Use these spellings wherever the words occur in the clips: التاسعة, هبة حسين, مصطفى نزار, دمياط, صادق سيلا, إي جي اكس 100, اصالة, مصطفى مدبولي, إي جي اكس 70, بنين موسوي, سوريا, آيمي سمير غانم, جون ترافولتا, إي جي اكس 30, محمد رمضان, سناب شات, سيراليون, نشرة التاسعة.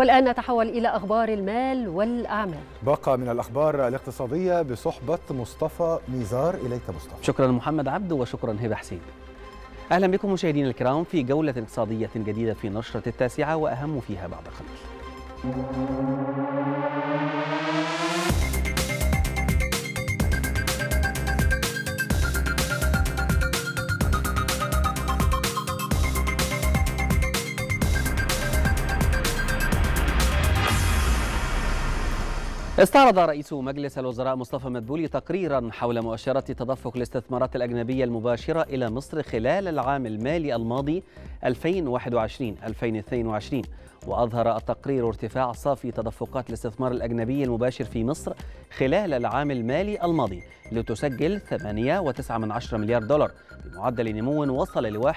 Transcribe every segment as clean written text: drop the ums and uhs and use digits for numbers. والآن نتحول إلى أخبار المال والأعمال. باقة من الأخبار الاقتصادية بصحبة مصطفى نزار. إليك مصطفى. شكرا محمد عبد وشكرا هبة حسين. أهلا بكم مشاهدينا الكرام في جولة اقتصادية جديدة في نشرة التاسعة وأهم فيها بعد قليل. استعرض رئيس مجلس الوزراء مصطفى مدبولي تقريرا حول مؤشرات تدفق الاستثمارات الأجنبية المباشرة إلى مصر خلال العام المالي الماضي 2021-2022، وأظهر التقرير ارتفاع صافي تدفقات الاستثمار الأجنبي المباشر في مصر خلال العام المالي الماضي لتسجل 8.9 مليار دولار بمعدل نمو وصل ل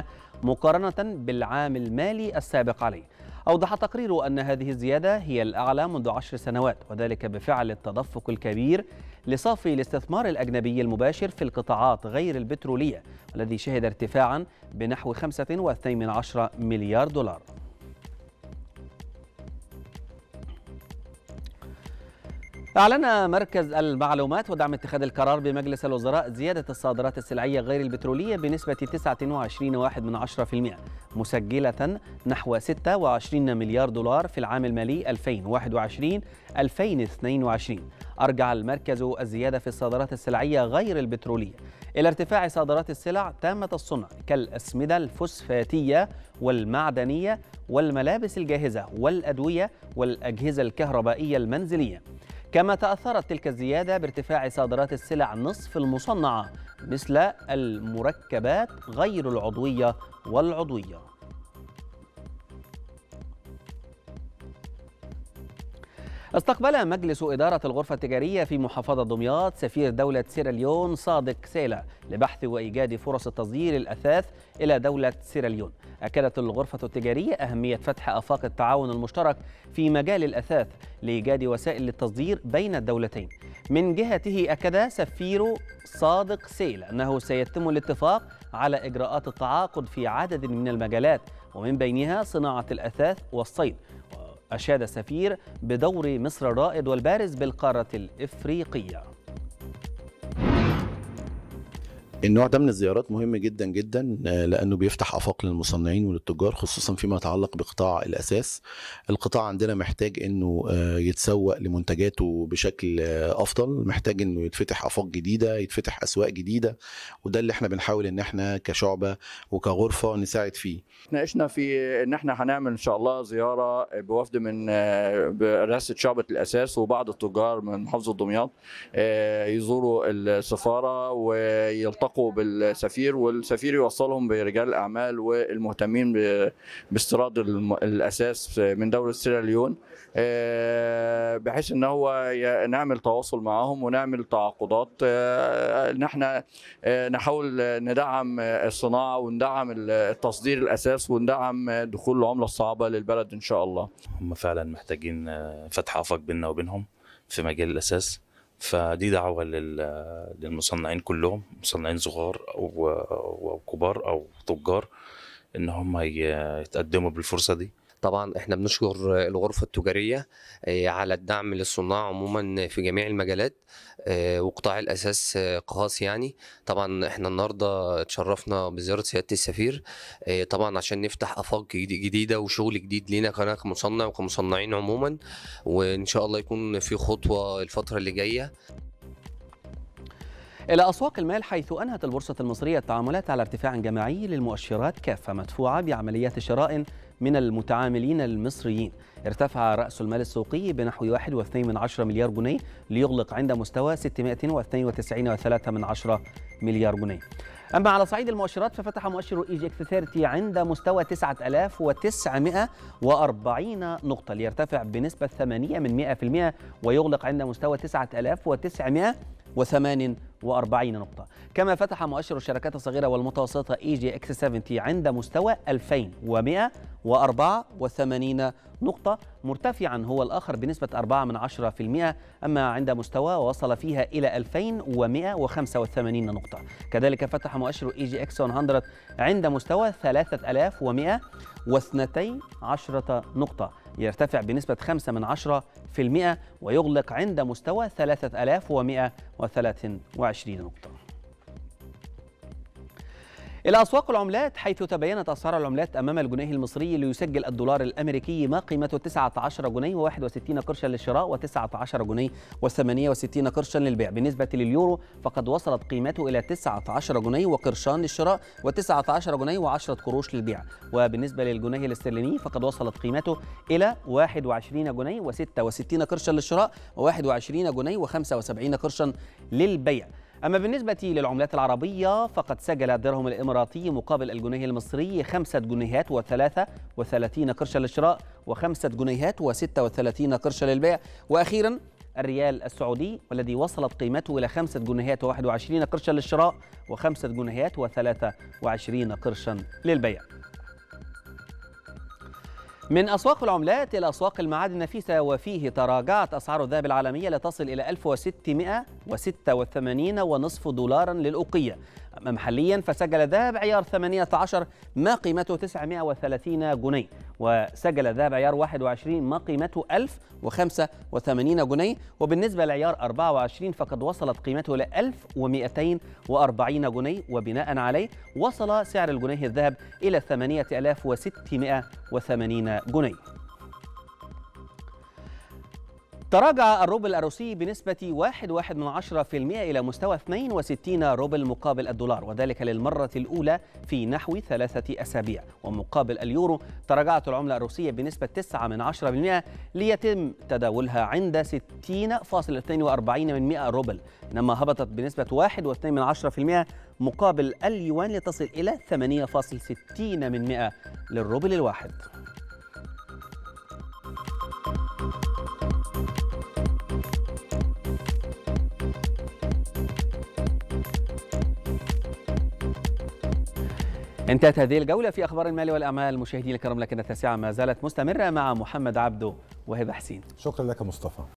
71.4% مقارنة بالعام المالي السابق عليه. أوضح تقرير أن هذه الزيادة هي الأعلى منذ 10 سنوات، وذلك بفعل التدفق الكبير لصافي الاستثمار الأجنبي المباشر في القطاعات غير البترولية الذي شهد ارتفاعا بنحو 5.2 مليار دولار. أعلن مركز المعلومات ودعم اتخاذ القرار بمجلس الوزراء زيادة الصادرات السلعية غير البترولية بنسبة 29.1% مسجلة نحو 26 مليار دولار في العام المالي 2021-2022. أرجع المركز الزيادة في الصادرات السلعية غير البترولية إلى ارتفاع صادرات السلع تامة الصنع كالأسمدة الفوسفاتية والمعدنية والملابس الجاهزة والأدوية والأجهزة الكهربائية المنزلية، كما تأثرت تلك الزيادة بارتفاع صادرات السلع نصف المصنعة مثل المركبات غير العضوية والعضوية. استقبل مجلس إدارة الغرفة التجارية في محافظة دمياط سفير دولة سيراليون صادق سيلا لبحث وإيجاد فرص تصدير الأثاث إلى دولة سيراليون. أكدت الغرفة التجارية أهمية فتح آفاق التعاون المشترك في مجال الأثاث لإيجاد وسائل للتصدير بين الدولتين. من جهته أكد سفير صادق سيلا أنه سيتم الاتفاق على إجراءات التعاقد في عدد من المجالات ومن بينها صناعة الأثاث والصيد. أشاد السفير بدور مصر الرائد والبارز بالقارة الإفريقية. النوع ده من الزيارات مهم جدا جدا لأنه بيفتح آفاق للمصنعين وللتجار، خصوصا فيما يتعلق بقطاع الأساس. القطاع عندنا محتاج أنه يتسوق لمنتجاته بشكل أفضل، محتاج أنه يتفتح آفاق جديدة، يتفتح أسواق جديدة، وده اللي احنا بنحاول أن احنا كشعبة وكغرفة نساعد فيه. ناقشنا في أن احنا هنعمل إن شاء الله زيارة بوفد من رئاسة شعبة الأساس وبعض التجار من محافظة دمياط يزوروا السفارة ويلتقوا بالسفير، والسفير يوصلهم برجال الأعمال والمهتمين باستيراد الأساس من دولة سيراليون، بحيث أن هو نعمل تواصل معهم ونعمل تعاقدات. نحن نحاول ندعم الصناعة وندعم التصدير الأساس وندعم دخول العملة الصعبة للبلد إن شاء الله. هم فعلا محتاجين فتح آفاق بيننا وبينهم في مجال الأساس، فدي دعوة للمصنعين كلهم، مصنعين صغار أو كبار أو تجار، إن هم يتقدموا بالفرصة دي. طبعا احنا بنشكر الغرفة التجارية على الدعم للصناع عموما في جميع المجالات وقطاع الأساس خاص. يعني طبعا احنا النهاردة اتشرفنا بزيارة سيادة السفير طبعا عشان نفتح آفاق جديدة وشغل جديد لينا كمصنع وكمصنعين عموما، وان شاء الله يكون في خطوة الفترة اللي جاية. إلى أسواق المال، حيث أنهت البورصة المصرية التعاملات على ارتفاع جماعي للمؤشرات كافة مدفوعة بعمليات شراء من المتعاملين المصريين. ارتفع رأس المال السوقي بنحو 1.2 مليار جنيه ليغلق عند مستوى 692.3 مليار جنيه. أما على صعيد المؤشرات، ففتح مؤشر إي جي اكس 30 عند مستوى 9940 نقطة ليرتفع بنسبة 8% ويغلق عند مستوى 9948 نقطة. كما فتح مؤشر الشركات الصغيرة والمتوسطة إي جي اكس 70 عند مستوى 2184 نقطة مرتفعا هو الآخر بنسبة 4%، أما عند مستوى وصل فيها إلى 2185 نقطة. كذلك فتح مؤشر إي جي اكس 100 عند مستوى 3112 نقطة، يرتفع بنسبة 0.5% ويغلق عند مستوى 3123 نقطة. إلى أسواق العملات، حيث تبينت أسعار العملات أمام الجنيه المصري ليسجل الدولار الأمريكي ما قيمته 19 جنيه و61 قرشا للشراء و19 جنيه و68 قرشا للبيع. بالنسبة لليورو فقد وصلت قيمته إلى 19 جنيه وقرشان للشراء و19 جنيه و10 قروش للبيع. وبالنسبة للجنيه الاسترليني فقد وصلت قيمته إلى 21 جنيه و66 قرشا للشراء و21 جنيه و75 قرشا للبيع. أما بالنسبة للعملات العربية فقد سجل الدرهم الإماراتي مقابل الجنيه المصري 5 جنيهات و33 قرشا للشراء و5 جنيهات و36 قرشا للبيع. وأخيرا الريال السعودي والذي وصلت قيمته إلى 5 جنيهات و21 قرشا للشراء و5 جنيهات و23 قرشا للبيع. من أسواق العملات إلى أسواق المعادن النفيسة، وفيه تراجعت أسعار الذهب العالمية لتصل إلى 1686.5 دولارا للأوقية. أما محليا فسجل الذهب عيار 18 ما قيمته 930 جنيه، وسجل الذهب عيار 21 ما قيمته 1085 جنيه، وبالنسبة لعيار 24 فقد وصلت قيمته إلى 1240 جنيه، وبناء عليه وصل سعر الجنيه الذهب إلى 8680 جنيه. تراجع الروبل الروسي بنسبة 1.1% إلى مستوى 62 روبل مقابل الدولار، وذلك للمرة الأولى في نحو 3 أسابيع. ومقابل اليورو تراجعت العملة الروسية بنسبة 0.9% ليتم تداولها عند 60.42 روبل، إنما هبطت بنسبة 1.2% مقابل اليوان لتصل إلى 8.60 للروبل الواحد. انتهت هذه الجولة في أخبار المال والأعمال مشاهدينا الكرام، لكن التاسعة ما زالت مستمرة مع محمد عبده وهبة حسين. شكرا لك مصطفى.